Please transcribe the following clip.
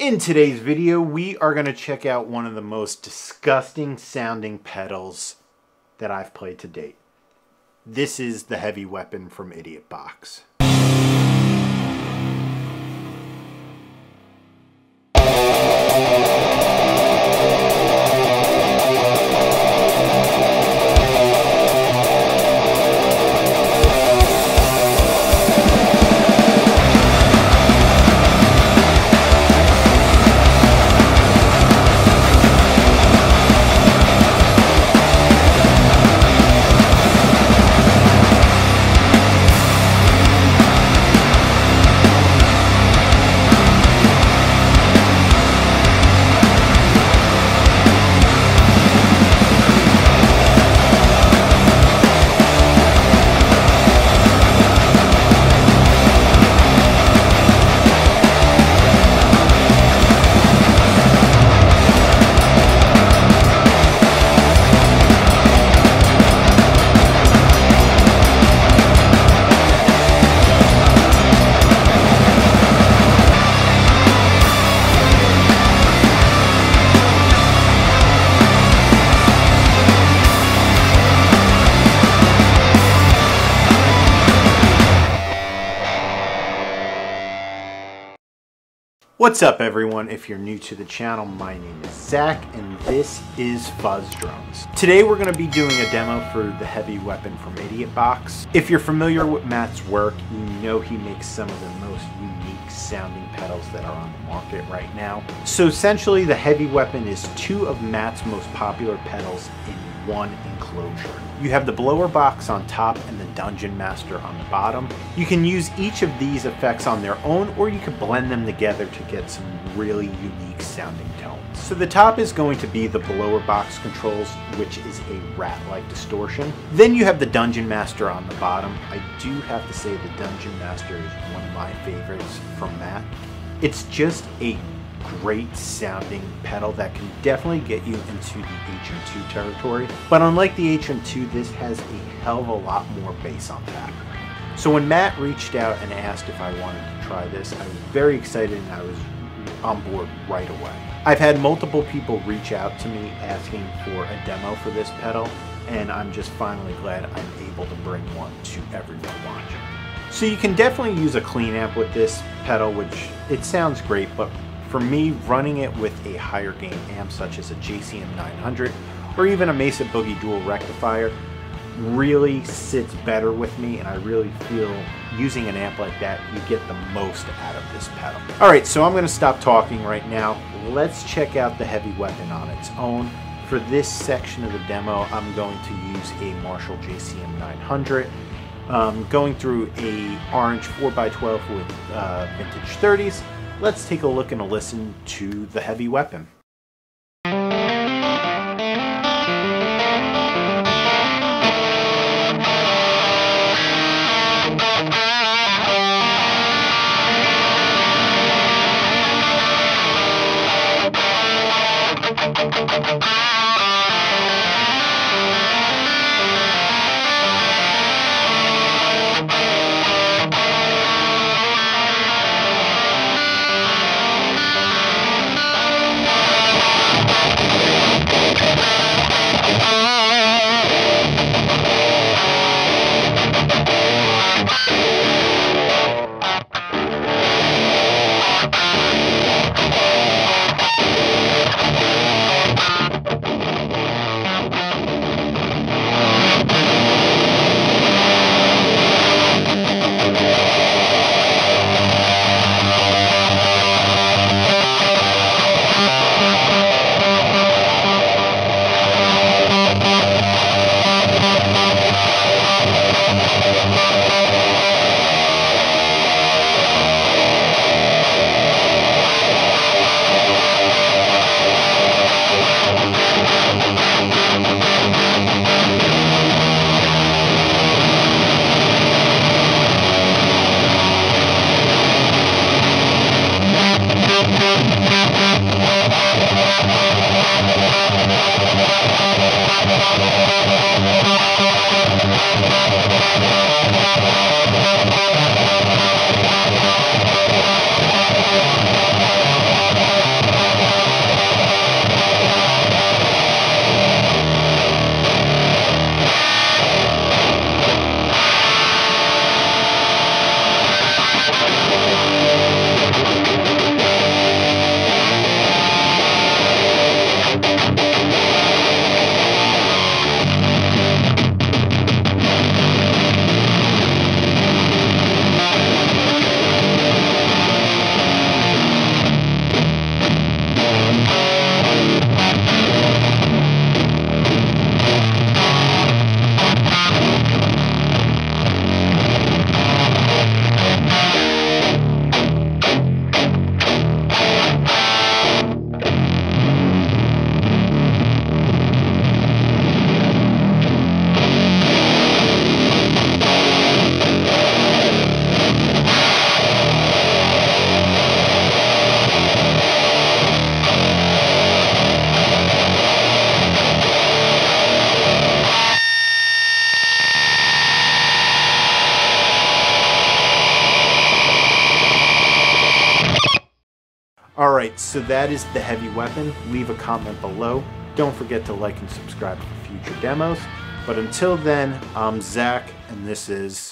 In today's video, we are going to check out one of the most disgusting sounding pedals that I've played to date. This is the Heavy Weapon from Idiot Box. What's up everyone, if you're new to the channel, my name is Zach and this is Fuzzed Drones. Today we're going to be doing a demo for the Heavy Weapon from Idiot Box. If you're familiar with Matt's work, you know he makes some of the most unique sounding pedals that are on the market right now. So essentially the Heavy Weapon is two of Matt's most popular pedals in one enclosure. You have the Blower Box on top and the Dungeon Master on the bottom. You can use each of these effects on their own, or you can blend them together to get some really unique sounding tones. So the top is going to be the Blower Box controls, which is a rat-like distortion. Then you have the Dungeon Master on the bottom. I do have to say the Dungeon Master is one of my favorites from Matt. It's just a great sounding pedal that can definitely get you into the HM2 territory, but unlike the HM2, this has a hell of a lot more bass on tap. So when Matt reached out and asked if I wanted to try this, I was very excited and I was on board right away. I've had multiple people reach out to me asking for a demo for this pedal, and I'm just finally glad I'm able to bring one to everyone watching. So you can definitely use a clean amp with this pedal, which it sounds great, but for me, running it with a higher gain amp such as a JCM 900 or even a Mesa Boogie Dual Rectifier really sits better with me, and I really feel using an amp like that, you get the most out of this pedal. All right, so I'm gonna stop talking right now. Let's check out the Heavy Weapon on its own. For this section of the demo, I'm going to use a Marshall JCM 900. Going through a orange 4x12 with vintage 30s. Let's take a look and a listen to the Heavy Weapon. Alright, so that is the heavy weapon. Leave a comment below. Don't forget to like and subscribe for future demos. But until then, I'm Zach, and this is...